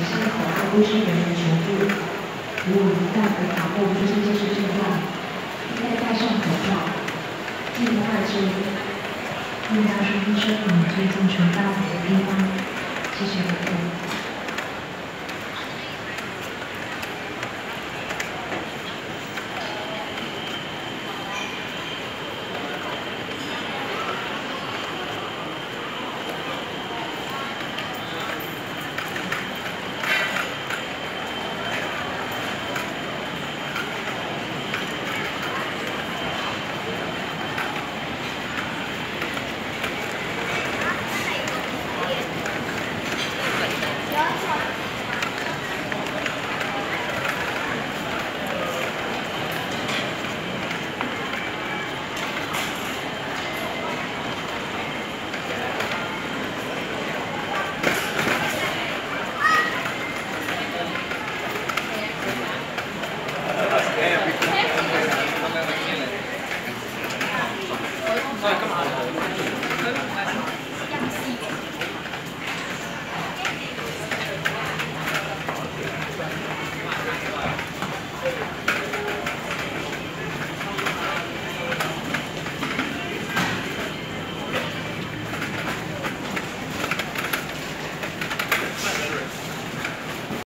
只是考核卫生人员的程度。如果一旦被打破卫生建设症状，应该戴上口罩，进行外治。应当是医生们推荐全大补的地方，继续。